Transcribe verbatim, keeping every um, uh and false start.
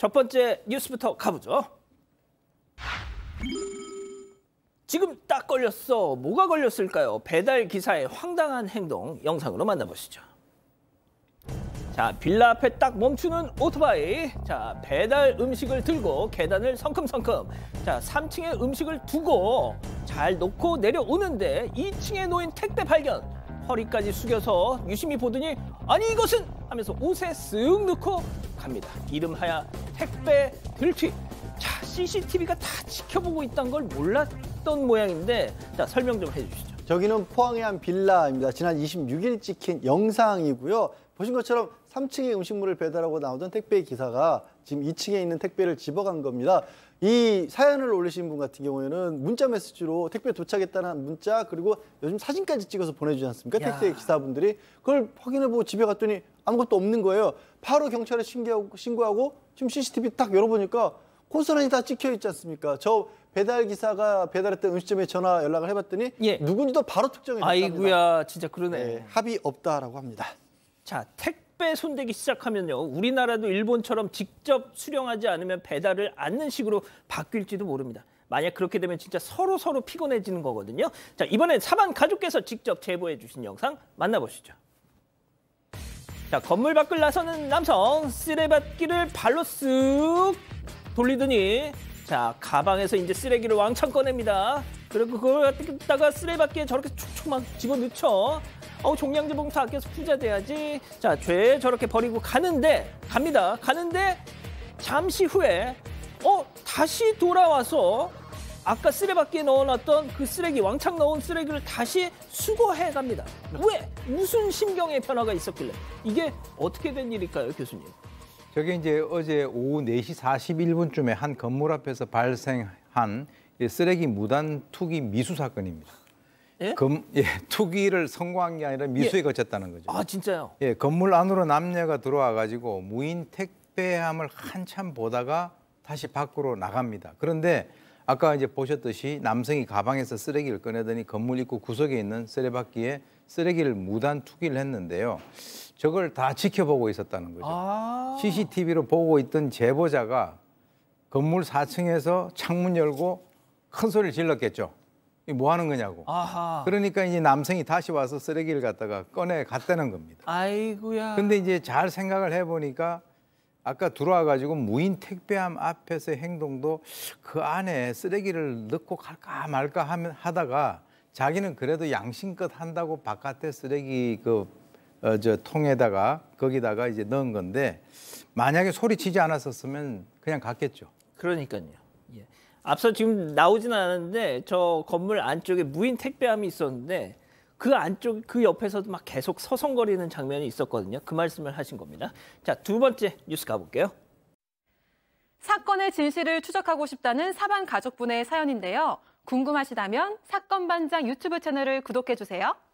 첫 번째 뉴스부터 가보죠. 지금 딱 걸렸어. 뭐가 걸렸을까요? 배달 기사의 황당한 행동 영상으로 만나보시죠. 자, 빌라 앞에 딱 멈추는 오토바이. 자, 배달 음식을 들고 계단을 성큼성큼. 자, 삼 층에 음식을 두고 잘 놓고 내려오는데 이 층에 놓인 택배 발견. 허리까지 숙여서 유심히 보더니 아니 이것은 하면서 옷에 쓱 넣고 갑니다. 이름하여 택배 들튀. 자, 씨씨티비가 다 지켜보고 있다는 걸 몰랐던 모양인데 자, 설명 좀 해주시죠. 저기는 포항의 한 빌라입니다. 지난 이십육 일 찍힌 영상이고요. 보신 것처럼 삼 층에 음식물을 배달하고 나오던 택배 기사가 지금 이 층에 있는 택배를 집어간 겁니다. 이 사연을 올리신 분 같은 경우에는 문자 메시지로 택배 도착했다는 문자 그리고 요즘 사진까지 찍어서 보내주지 않습니까? 야. 택배 기사분들이 그걸 확인해보고 집에 갔더니 아무것도 없는 거예요. 바로 경찰에 신고하고, 신고하고 지금 씨씨티비 딱 열어보니까 고스란히 다 찍혀 있지 않습니까? 저 배달 기사가 배달했던 음식점에 전화 연락을 해봤더니 예. 누군지도 바로 특정이 됐답니다. 아이고야, 진짜 그러네. 네, 합의 없다라고 합니다. 자, 택배 손대기 시작하면요. 우리나라도 일본처럼 직접 수령하지 않으면 배달을 않는 식으로 바뀔지도 모릅니다. 만약 그렇게 되면 진짜 서로 서로 피곤해지는 거거든요. 자, 이번엔 사반 가족께서 직접 제보해 주신 영상 만나보시죠. 자, 건물 밖을 나서는 남성 쓰레받기를 발로 쓱 돌리더니 자, 가방에서 이제 쓰레기를 왕창 꺼냅니다. 그리고 그걸 갖다가 쓰레받기에 저렇게 촉촉 막 집어넣죠. 어, 종량제 봉투 아껴서 부자 돼야지. 자, 죄 저렇게 버리고 가는데, 갑니다. 가는데 잠시 후에 어 다시 돌아와서 아까 쓰레받기에 넣어놨던 그 쓰레기, 왕창 넣은 쓰레기를 다시 수거해 갑니다. 왜? 무슨 심경의 변화가 있었길래? 이게 어떻게 된 일일까요, 교수님? 저게 이제 어제 오후 네 시 사십일 분쯤에 한 건물 앞에서 발생한 쓰레기 무단 투기 미수 사건입니다. 예? 금, 예, 투기를 성공한 게 아니라 미수에 예. 거쳤다는 거죠. 아, 진짜요? 예, 건물 안으로 남녀가 들어와 가지고 무인 택배함을 한참 보다가 다시 밖으로 나갑니다. 그런데 아까 이제 보셨듯이 남성이 가방에서 쓰레기를 꺼내더니 건물 입구 구석에 있는 쓰레받기에 쓰레기를 무단 투기를 했는데요. 저걸 다 지켜보고 있었다는 거죠. 아 씨씨티비로 보고 있던 제보자가 건물 사 층에서 창문 열고 큰 소리를 질렀겠죠. 뭐 하는 거냐고. 아하. 그러니까 이제 남성이 다시 와서 쓰레기를 갖다가 꺼내 갔다는 겁니다. 아이고야. 근데 이제 잘 생각을 해보니까 아까 들어와 가지고 무인 택배함 앞에서의 행동도 그 안에 쓰레기를 넣고 갈까 말까 하면 하다가 자기는 그래도 양심껏 한다고 바깥에 쓰레기 그 어 저 통에다가 거기다가 이제 넣은 건데 만약에 소리치지 않았었으면 그냥 갔겠죠. 그러니까요. 예. 앞서 지금 나오진 않았는데 저 건물 안쪽에 무인 택배함이 있었는데 그 안쪽, 그 옆에서도 막 계속 서성거리는 장면이 있었거든요. 그 말씀을 하신 겁니다. 자, 두 번째 뉴스 가볼게요. 사건의 진실을 추적하고 싶다는 사반 가족분의 사연인데요. 궁금하시다면 사건반장 유튜브 채널을 구독해주세요.